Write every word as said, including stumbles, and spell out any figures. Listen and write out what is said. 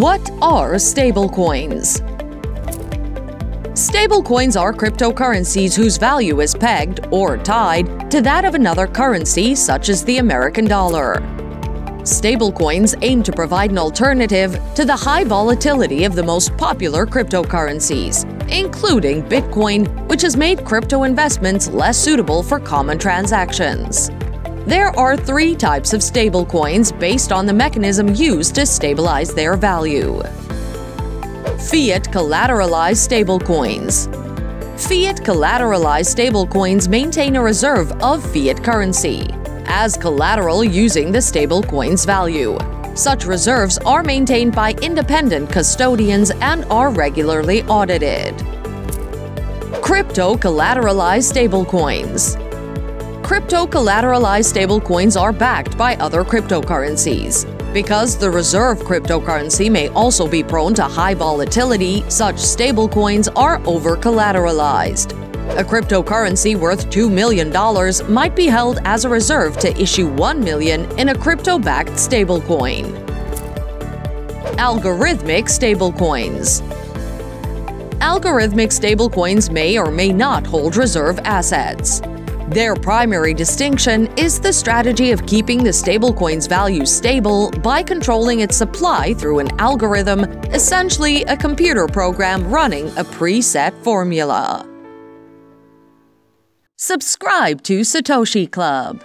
What are stablecoins? Stablecoins are cryptocurrencies whose value is pegged or tied to that of another currency, such as the American dollar. Stablecoins aim to provide an alternative to the high volatility of the most popular cryptocurrencies, including Bitcoin, which has made crypto investments less suitable for common transactions. There are three types of stablecoins based on the mechanism used to stabilize their value. Fiat collateralized stablecoins. Fiat collateralized stablecoins maintain a reserve of fiat currency as collateral using the stablecoin's value. Such reserves are maintained by independent custodians and are regularly audited. Crypto collateralized stablecoins. Crypto collateralized stablecoins are backed by other cryptocurrencies. Because the reserve cryptocurrency may also be prone to high volatility, such stablecoins are over-collateralized. A cryptocurrency worth two million dollars might be held as a reserve to issue one million dollars in a crypto-backed stablecoin. Algorithmic stablecoins. Algorithmic stablecoins may or may not hold reserve assets. Their primary distinction is the strategy of keeping the stablecoin's value stable by controlling its supply through an algorithm, essentially a computer program running a preset formula. Subscribe to Satoshi Club.